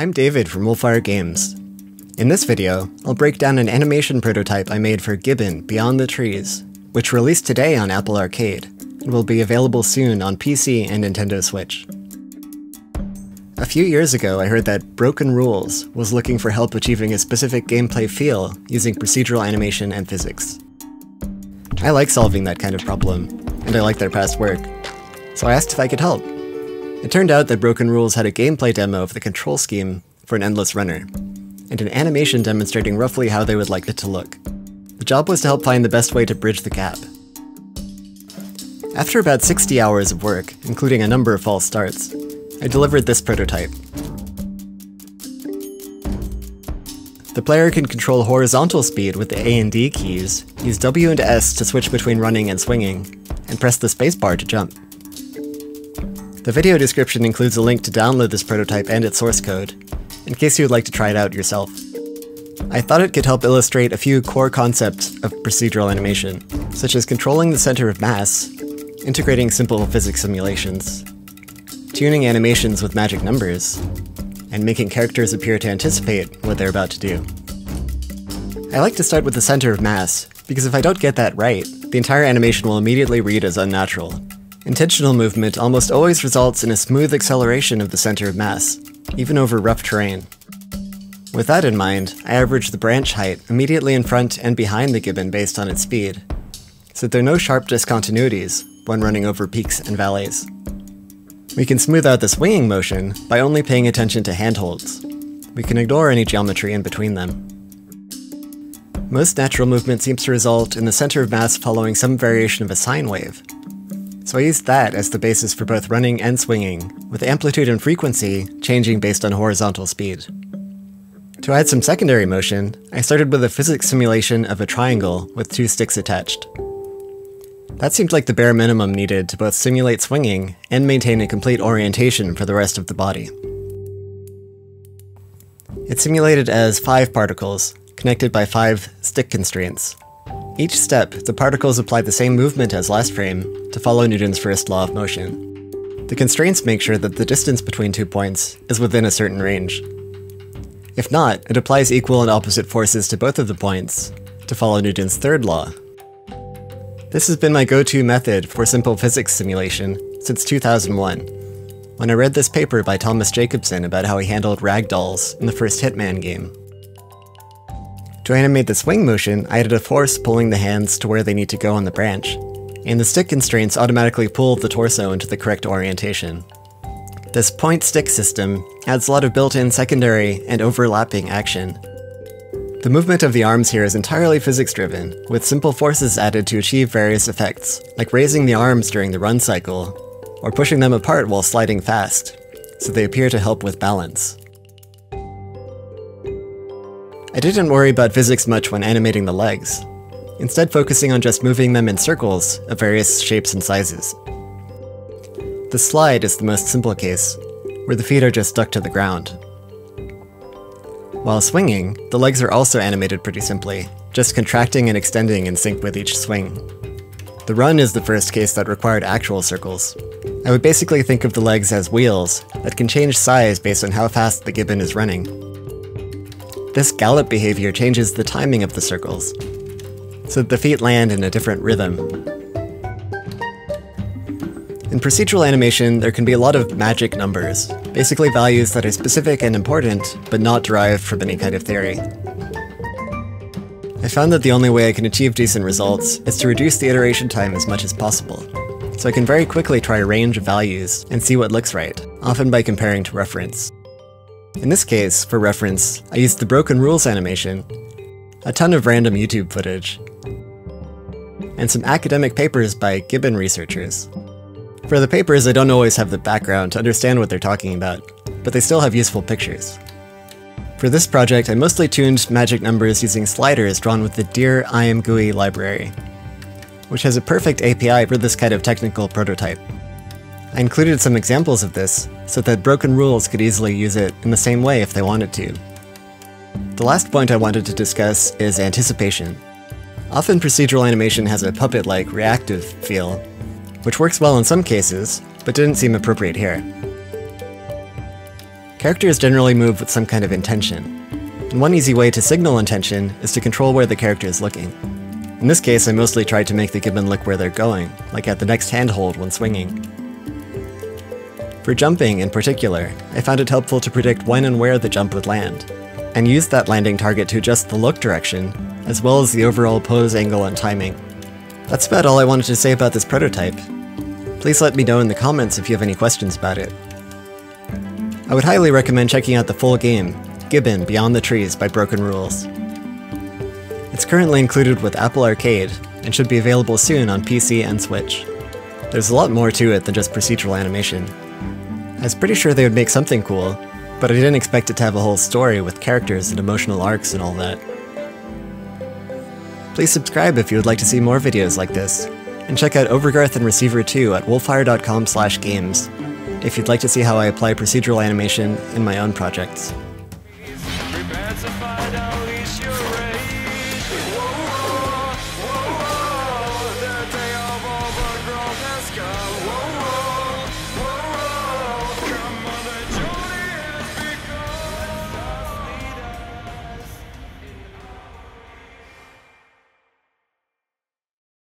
I'm David from Wolfire Games. In this video, I'll break down an animation prototype I made for Gibbon: Beyond the Trees, which released today on Apple Arcade, and will be available soon on PC and Nintendo Switch. A few years ago I heard that Broken Rules was looking for help achieving a specific gameplay feel using procedural animation and physics. I like solving that kind of problem, and I like their past work, so I asked if I could help. It turned out that Broken Rules had a gameplay demo of the control scheme for an endless runner, and an animation demonstrating roughly how they would like it to look. The job was to help find the best way to bridge the gap. After about 60 hours of work, including a number of false starts, I delivered this prototype. The player can control horizontal speed with the A and D keys, use W and S to switch between running and swinging, and press the spacebar to jump. The video description includes a link to download this prototype and its source code, in case you would like to try it out yourself. I thought it could help illustrate a few core concepts of procedural animation, such as controlling the center of mass, integrating simple physics simulations, tuning animations with magic numbers, and making characters appear to anticipate what they're about to do. I like to start with the center of mass, because if I don't get that right, the entire animation will immediately read as unnatural. Intentional movement almost always results in a smooth acceleration of the center of mass, even over rough terrain. With that in mind, I average the branch height immediately in front and behind the gibbon based on its speed, so there are no sharp discontinuities when running over peaks and valleys. We can smooth out the swinging motion by only paying attention to handholds. We can ignore any geometry in between them. Most natural movement seems to result in the center of mass following some variation of a sine wave, so I used that as the basis for both running and swinging, with amplitude and frequency changing based on horizontal speed. To add some secondary motion, I started with a physics simulation of a triangle with two sticks attached. That seemed like the bare minimum needed to both simulate swinging and maintain a complete orientation for the rest of the body. It simulated as 5 particles, connected by 5 stick constraints. Each step, the particles apply the same movement as last frame to follow Newton's first law of motion. The constraints make sure that the distance between 2 points is within a certain range. If not, it applies equal and opposite forces to both of the points to follow Newton's third law. This has been my go-to method for simple physics simulation since 2001, when I read this paper by Thomas Jakobsen about how he handled ragdolls in the first Hitman game. To animate the swing motion, I added a force pulling the hands to where they need to go on the branch, and the stick constraints automatically pull the torso into the correct orientation. This point-stick system adds a lot of built-in secondary and overlapping action. The movement of the arms here is entirely physics-driven, with simple forces added to achieve various effects, like raising the arms during the run cycle, or pushing them apart while sliding fast, so they appear to help with balance. I didn't worry about physics much when animating the legs, instead focusing on just moving them in circles of various shapes and sizes. The slide is the most simple case, where the feet are just stuck to the ground. While swinging, the legs are also animated pretty simply, just contracting and extending in sync with each swing. The run is the first case that required actual circles. I would basically think of the legs as wheels that can change size based on how fast the gibbon is running. This gallop behavior changes the timing of the circles, so that the feet land in a different rhythm. In procedural animation, there can be a lot of magic numbers, basically values that are specific and important, but not derived from any kind of theory. I found that the only way I can achieve decent results is to reduce the iteration time as much as possible, so I can very quickly try a range of values and see what looks right, often by comparing to reference. In this case, for reference, I used the Broken Rules animation, a ton of random YouTube footage, and some academic papers by Gibbon researchers. For the papers, I don't always have the background to understand what they're talking about, but they still have useful pictures. For this project, I mostly tuned magic numbers using sliders drawn with the Dear ImGui library, which has a perfect API for this kind of technical prototype. I included some examples of this, so that Broken Rules could easily use it in the same way if they wanted to. The last point I wanted to discuss is anticipation. Often procedural animation has a puppet-like, reactive feel, which works well in some cases, but didn't seem appropriate here. Characters generally move with some kind of intention, and one easy way to signal intention is to control where the character is looking. In this case, I mostly tried to make the Gibbon look where they're going, like at the next handhold when swinging. For jumping, in particular, I found it helpful to predict when and where the jump would land, and used that landing target to adjust the look direction, as well as the overall pose angle and timing. That's about all I wanted to say about this prototype. Please let me know in the comments if you have any questions about it. I would highly recommend checking out the full game, Gibbon: Beyond the Trees by Broken Rules. It's currently included with Apple Arcade, and should be available soon on PC and Switch. There's a lot more to it than just procedural animation. I was pretty sure they would make something cool, but I didn't expect it to have a whole story with characters and emotional arcs and all that. Please subscribe if you would like to see more videos like this, and check out Overgrowth and Receiver 2 at wolfire.com/games if you'd like to see how I apply procedural animation in my own projects.